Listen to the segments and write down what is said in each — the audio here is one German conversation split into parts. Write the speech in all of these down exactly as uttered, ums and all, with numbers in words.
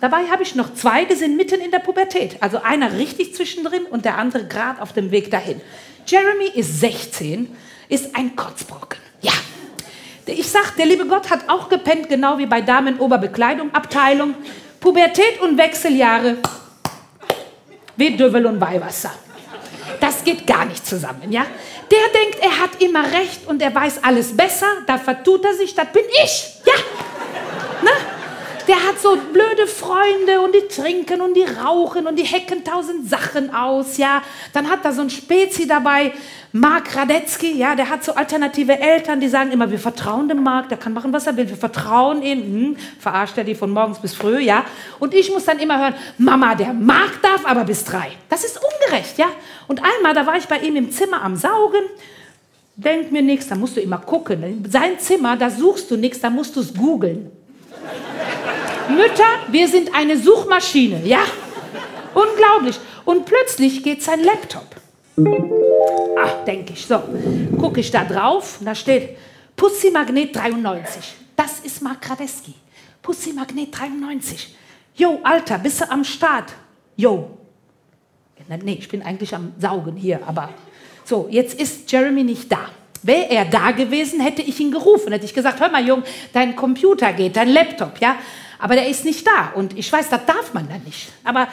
Dabei habe ich noch zwei, die sind mitten in der Pubertät. Also einer richtig zwischendrin und der andere gerade auf dem Weg dahin. Jeremy ist sechzehn, ist ein Kotzbrocken. Ja. Ich sag, der liebe Gott hat auch gepennt, genau wie bei Damen-Oberbekleidung, Abteilung. Pubertät und Wechseljahre, wie Düvel und Weihwasser. Das geht gar nicht zusammen, ja? Der denkt, er hat immer recht und er weiß alles besser, da vertut er sich, das bin ich, ja? Ne? Der hat so blöde Freunde und die trinken und die rauchen und die hecken tausend Sachen aus, ja? Dann hat er so ein Spezi dabei, Mark Radetzky, ja, der hat so alternative Eltern, die sagen immer, wir vertrauen dem Mark, der kann machen, was er will, wir vertrauen ihm, hm, verarscht er die von morgens bis früh, ja. Und ich muss dann immer hören, Mama, der Mark darf aber bis drei. Das ist ungerecht, ja. Und einmal, da war ich bei ihm im Zimmer am Saugen, denk mir nichts, da musst du immer gucken. Sein Zimmer, da suchst du nichts, da musst du es googeln. Mütter, wir sind eine Suchmaschine, ja. Unglaublich. Und plötzlich geht sein Laptop. Ach, denke ich, so, gucke ich da drauf und da steht Pussy Magnet dreiundneunzig. Das ist Mark Radetzky. Pussy Magnet dreiundneunzig. Jo, Alter, bist du am Start? Jo. Nee, ich bin eigentlich am Saugen hier, aber so, jetzt ist Jeremy nicht da. Wäre er da gewesen, hätte ich ihn gerufen, hätte ich gesagt, hör mal, Jung, dein Computer geht, dein Laptop, ja, aber der ist nicht da und ich weiß, das darf man da nicht, aber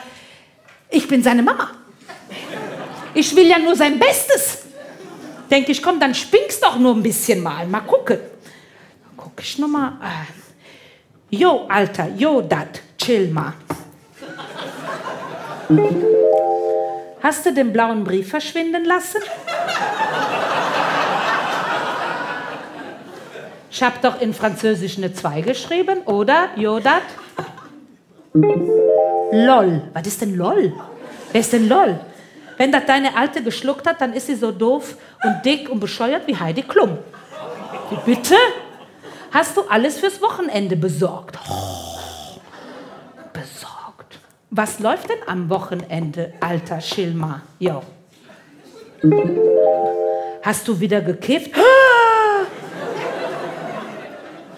ich bin seine Mama. Ich will ja nur sein Bestes. Denke ich, komm, dann spinkst doch nur ein bisschen mal. Mal gucken. Dann gucke ich nochmal an. Jo, Alter, jo, dat, chill mal. Hast du den blauen Brief verschwinden lassen? Ich hab doch in Französisch eine zwei geschrieben, oder? Jo, dat? Lol. Was ist denn Lol? Wer ist denn Lol? Wenn das deine Alte geschluckt hat, dann ist sie so doof und dick und bescheuert wie Heidi Klum. Bitte? Hast du alles fürs Wochenende besorgt? Oh, besorgt. Was läuft denn am Wochenende, alter Schilma? Jo. Hast du wieder gekifft? Ah!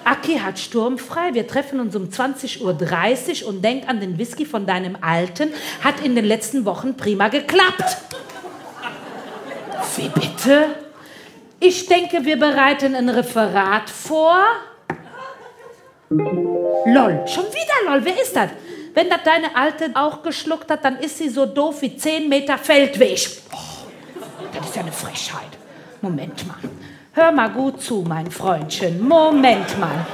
Aki hat sturmfrei, wir treffen uns um zwanzig Uhr dreißig und denk an den Whisky von deinem Alten, hat in den letzten Wochen prima geklappt. Wie bitte? Ich denke, wir bereiten ein Referat vor. Lol, schon wieder Lol, wer ist das? Wenn das deine Alte auch geschluckt hat, dann ist sie so doof wie zehn Meter Feldweg. Oh, das ist ja eine Frechheit. Moment mal. Hör mal gut zu, mein Freundchen. Moment mal.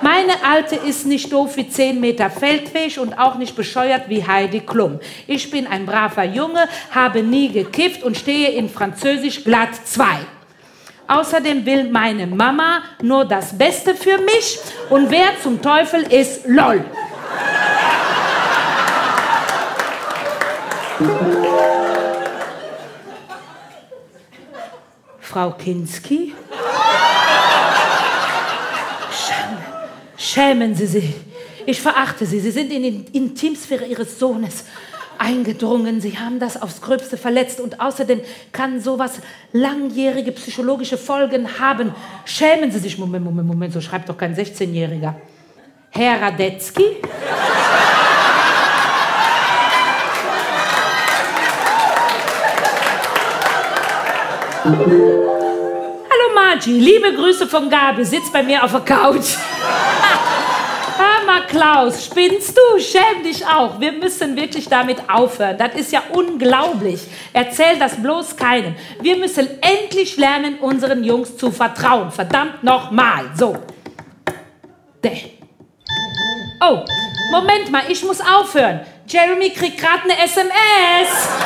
Meine Alte ist nicht doof wie zehn Meter Feldweg und auch nicht bescheuert wie Heidi Klum. Ich bin ein braver Junge, habe nie gekifft und stehe in Französisch glatt zwei. Außerdem will meine Mama nur das Beste für mich und wer zum Teufel ist LOL. Frau Kinski? Schämen Sie sich. Ich verachte Sie. Sie sind in die Intimsphäre Ihres Sohnes eingedrungen. Sie haben das aufs Gröbste verletzt. Und außerdem kann sowas langjährige psychologische Folgen haben. Schämen Sie sich. Moment, Moment, Moment. So schreibt doch kein sechzehnjähriger. Herr Radetzky? Hallo Margie, liebe Grüße von Gabi, sitzt bei mir auf der Couch. Hör mal Klaus, spinnst du? Schäm dich auch. Wir müssen wirklich damit aufhören. Das ist ja unglaublich. Erzähl das bloß keinem. Wir müssen endlich lernen, unseren Jungs zu vertrauen. Verdammt nochmal. So. Oh, Moment mal, ich muss aufhören. Jeremy kriegt gerade eine S M S.